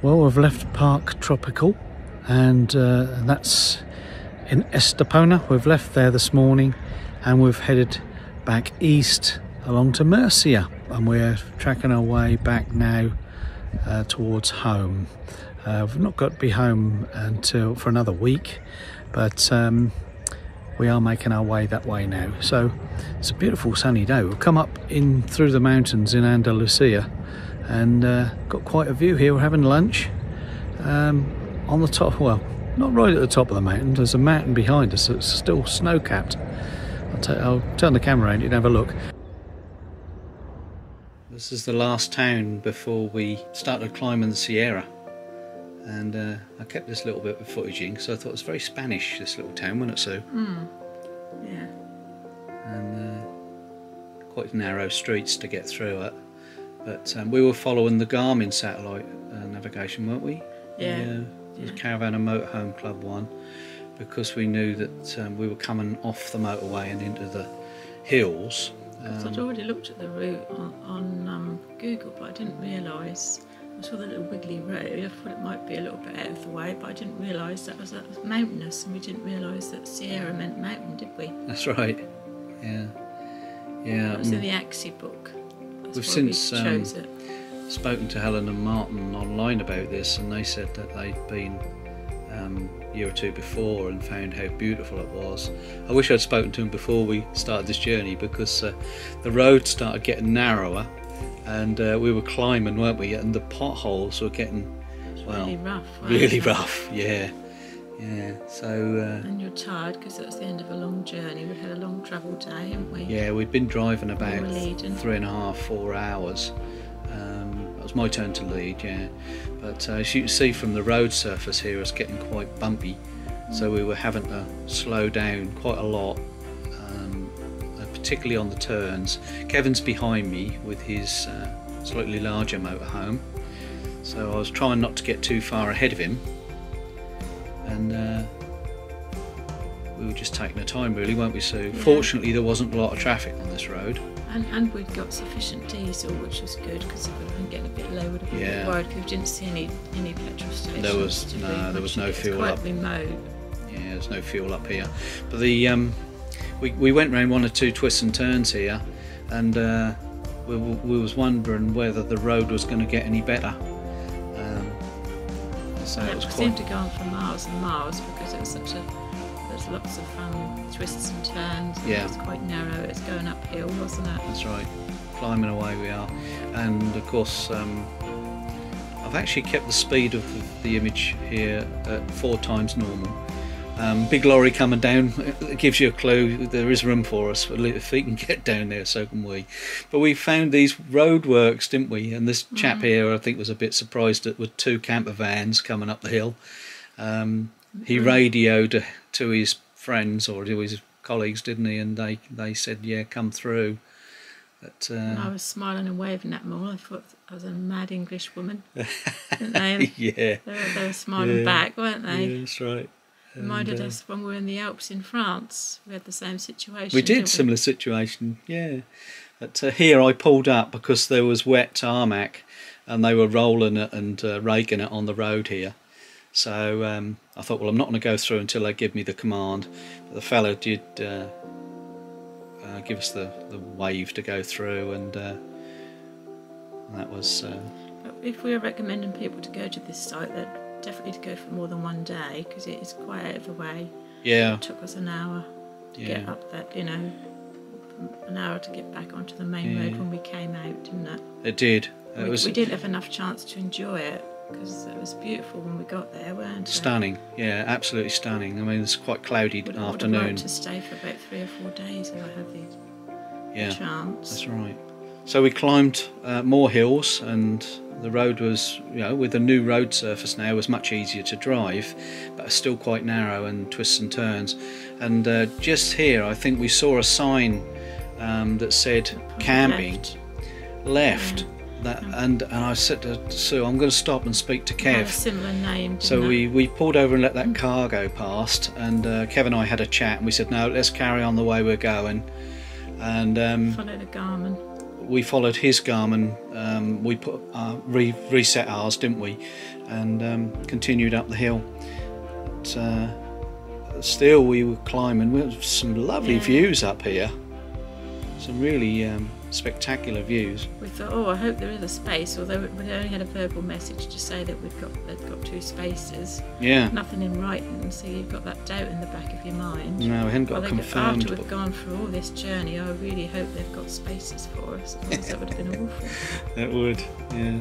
Well, we've left Park Tropical, and that's in Estepona. We've left there this morning and we've headed back east along to Murcia, and we're tracking our way back now towards home. We've not got to be home until for another week, but we are making our way that way now. So it's a beautiful sunny day. We've come up in through the mountains in Andalusia and got quite a view here. We're having lunch on the top, well, not right at the top of the mountain. There's a mountain behind us that's still snow capped. I'll turn the camera around and have a look. This is the last town before we started climbing the Sierra, and I kept this little bit of footage in because I thought it was very Spanish, this little town, wasn't it, Sue? Mm. Yeah. And quite narrow streets to get through it, but we were following the Garmin satellite navigation, weren't we? Yeah. The Caravan and Motorhome Club one, because we knew that we were coming off the motorway and into the hills. I'd already looked at the route on Google, but I didn't realise. I saw the little wiggly road. I thought it might be a little bit out of the way, but I didn't realise that was mountainous, and we didn't realise that Sierra meant mountain, did we? That's right. Yeah. Yeah. It was in the Axie book. We've since spoken to Helen and Martin online about this, and they said that they'd been a year or two before and found how beautiful it was. I wish I'd spoken to them before we started this journey, because the road started getting narrower, and we were climbing, weren't we, and the potholes were getting, well, really rough, yeah. So and you're tired because that's the end of a long journey. We've had a long travel day, haven't we? Yeah, we've been driving about 3.5–4 hours. It was my turn to lead, yeah. But as you can see from the road surface here, it's getting quite bumpy, so we were having to slow down quite a lot, particularly on the turns. Kevin's behind me with his slightly larger motorhome, so I was trying not to get too far ahead of him, and we were just taking our time, really, weren't we, Sue? Yeah. Fortunately, there wasn't a lot of traffic on this road. And we'd got sufficient diesel, which was good, because if we'd been getting a bit low, we'd have been a bit worried, because we didn't see any petrol stations. There was no fuel up. Yeah, there's no fuel up here. But the we went round one or two twists and turns here, and we was wondering whether the road was going to get any better. So it was quite... seemed to go on for miles and miles, because it was such a... There's lots of twists and turns. Yeah. It's quite narrow. It's going uphill, wasn't it? That's right. Climbing away we are, and of course I've actually kept the speed of the image here at 4 times normal. Big lorry coming down, it gives you a clue. There is room for us if he can get down there, so can we. But we found these roadworks, didn't we? And this chap here, I think, was a bit surprised that with 2 camper vans coming up the hill. He radioed to his friends or to his colleagues, didn't he? And they said, yeah, come through. But, I was smiling and waving at them all. I thought I was a mad English woman, didn't they? Yeah. They were smiling back, weren't they? Yeah, that's right. Reminded us when we were in the Alps in France, we had the same situation. We did, similar situation, yeah. But here I pulled up because there was wet tarmac and they were rolling it and raking it on the road here. So I thought, well, I'm not going to go through until they give me the command. But the fellow did give us the wave to go through, and that was... If we were recommending people to go to this site, they'd definitely go for more than one day, because it is quite out of the way. Yeah. It took us an hour to get up that, you know, an hour to get back onto the main road when we came out, didn't it? It did. We didn't have enough chance to enjoy it, because it was beautiful when we got there, weren't it? Stunning, yeah, absolutely stunning. I mean, it's quite cloudy afternoon. I wanted to stay for about 3 or 4 days if I had the chance. That's right. So we climbed more hills, and the road was, you know, with the new road surface now, was much easier to drive, but still quite narrow and twists and turns. And just here, I think we saw a sign that said camping left. Yeah. And I said to Sue, I'm going to stop and speak to Kev. Similar name. So we pulled over and let that car go past, and Kev and I had a chat, and we said, no, let's carry on the way we're going. And follow the Garmin. we followed his Garmin. We put reset ours, didn't we? And continued up the hill. But, still, we were climbing. We had some lovely views up here. Some really spectacular views. We thought, oh, I hope there is a space. Although we only had a verbal message to say that they'd got two spaces. Yeah. Nothing in writing, so you've got that doubt in the back of your mind. No, we hadn't got confirmed. After we've gone through all this journey, I really hope they've got spaces for us. Otherwise, that would have been awful. That would, yeah.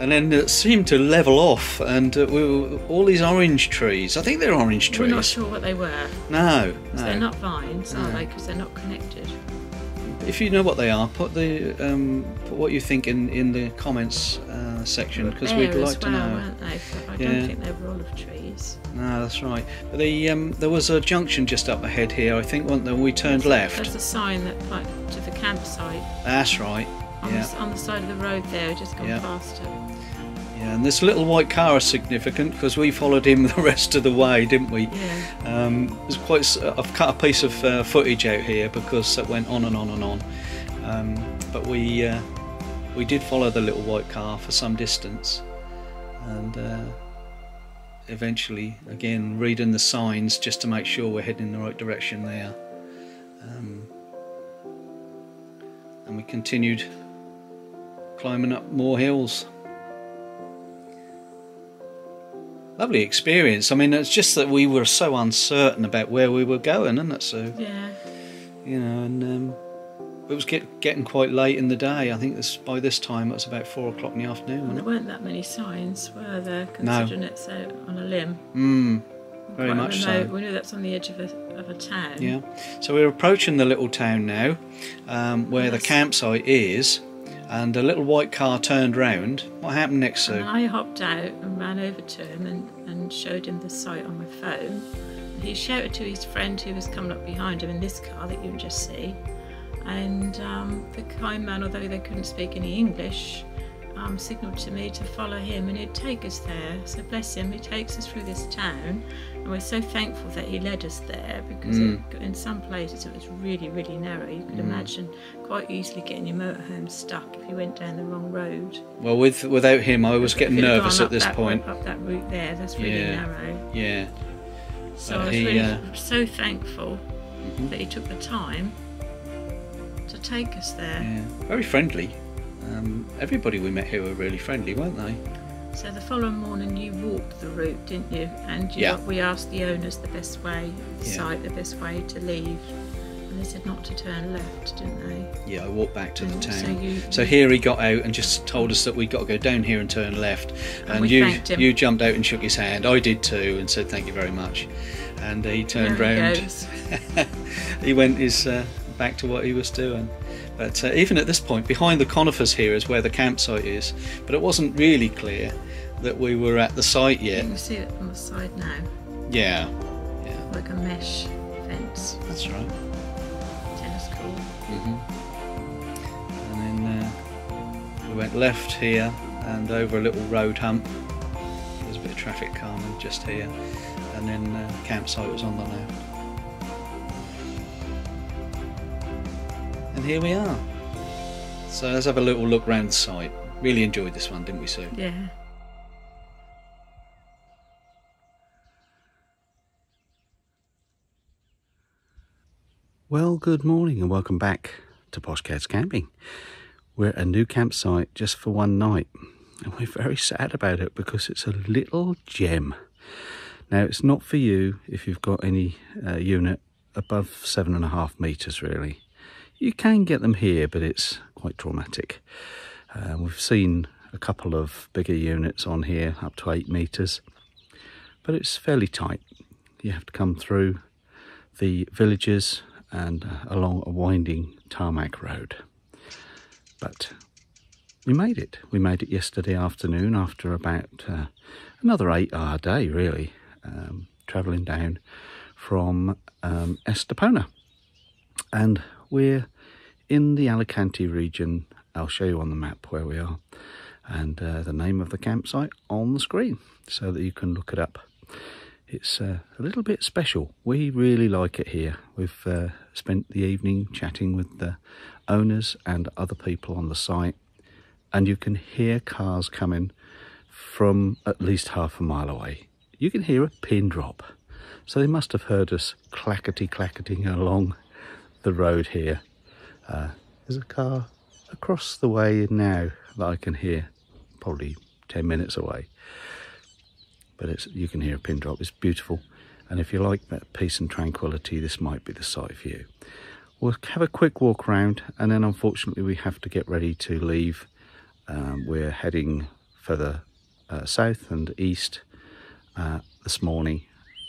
And then it seemed to level off, and all these orange trees. I think they're orange trees. We're not sure what they were. No, no. They're not vines, are they? Because they're not connected. If you know what they are, put the put what you think in the comments section, because we'd like to know. Weren't they? But I don't think they were olive trees. No, that's right. But the there was a junction just up ahead here, I think, wasn't there? We turned left. There's a sign that pointed to the campsite. That's right. On the side of the road there, just gone past it. Yeah, and this little white car is significant because we followed him the rest of the way, didn't we? Yeah. I've cut a piece of footage out here because it went on and on and on. But we did follow the little white car for some distance, and eventually, again, reading the signs just to make sure we're heading in the right direction there. And we continued climbing up more hills. Lovely experience. I mean, it's just that we were so uncertain about where we were going, isn't it, Sue? Yeah. You know, and it was getting quite late in the day. I think by this time it was about 4 o'clock in the afternoon. Well, there weren't that many signs, were there? Considering it's out on a limb. Very much so. We knew that's on the edge of a town. Yeah. So we're approaching the little town now, where the campsite is. And a little white car turned round. What happened next, Sue? I hopped out and ran over to him and showed him the site on my phone. And he shouted to his friend who was coming up behind him in this car that you can just see. And the kind man, although they couldn't speak any English, signalled to me to follow him and he'd take us there. So bless him, he takes us through this town. And we're so thankful that he led us there, because in some places it was really, really narrow. You could imagine quite easily getting your motorhome stuck if you went down the wrong road. Well, without him, I was getting nervous at this point. Up that route there, that's really narrow. Yeah. So I was really so thankful that he took the time to take us there. Yeah. Very friendly. Everybody we met here were really friendly, weren't they? So the following morning you walked the route, didn't you? And we asked the owners the best way, the best way to leave. And they said not to turn left, didn't they? Yeah, I walked back to the town. So here he got out and just told us that we'd got to go down here and turn left. And you jumped out and shook his hand. I did too, and said thank you very much. And he turned round. He went his back to what he was doing. But even at this point, behind the conifers here is where the campsite is, but it wasn't really clear that we were at the site yet. You can see it from the side now. Yeah. Like a mesh fence. That's right. Tennis court. And then we went left here and over a little road hump. There was a bit of traffic calming just here, and then the campsite was on the left. And here we are. So let's have a little look round the site. Really enjoyed this one, didn't we, Sue? Yeah. Well, good morning and welcome back to Poshcats Camping. We're at a new campsite just for one night, and we're very sad about it because it's a little gem. Now, it's not for you if you've got any unit above 7.5 meters, really. You can get them here, but it's quite traumatic. We've seen a couple of bigger units on here, up to 8 meters, but it's fairly tight. You have to come through the villages and along a winding tarmac road. But we made it. We made it yesterday afternoon after about another 8-hour day, really, traveling down from Estepona. And we're in the Alicante region. I'll show you on the map where we are, and the name of the campsite on the screen so that you can look it up. It's a little bit special. We really like it here. We've spent the evening chatting with the owners and other people on the site, and you can hear cars coming from at least half a mile away. You can hear a pin drop. So they must have heard us clackety-clacketing along the road here. There's a car across the way now that I can hear, probably 10 minutes away. But it's, you can hear a pin drop. It's beautiful. And if you like that peace and tranquility, this might be the site for you. We'll have a quick walk around, and then unfortunately we have to get ready to leave. We're heading further south and east this morning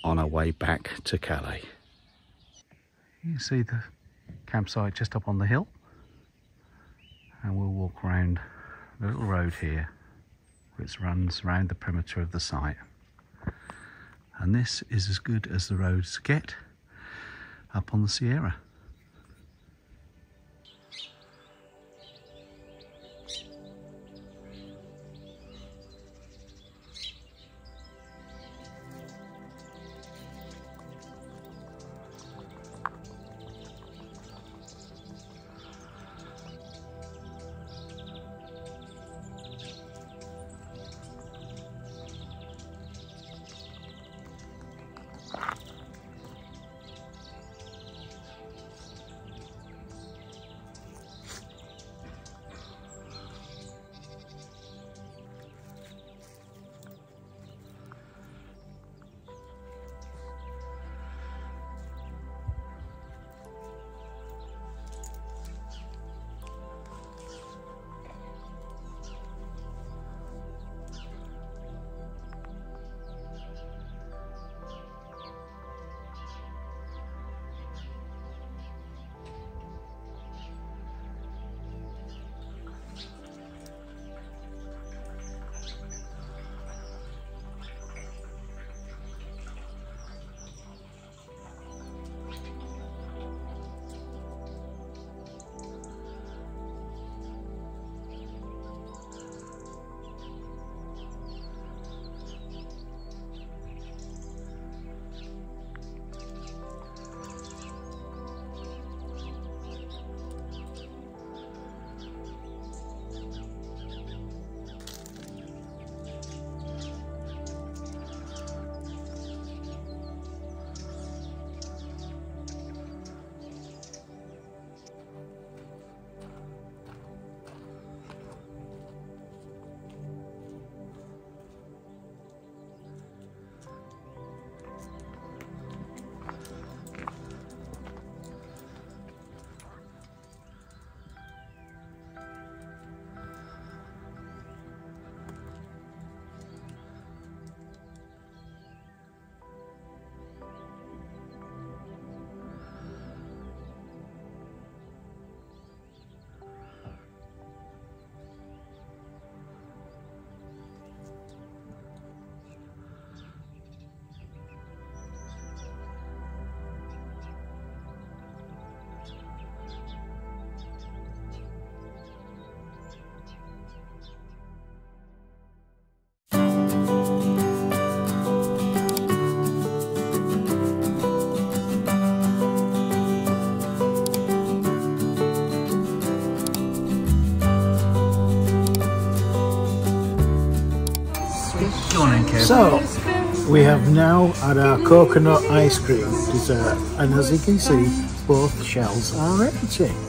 on our way back to Calais. You can see the campsite just up on the hill, and we'll walk around the little road here which runs around the perimeter of the site. And this is as good as the roads get up on the Sierra. So, we have now had our coconut ice cream dessert, and as you can see, both shells are empty.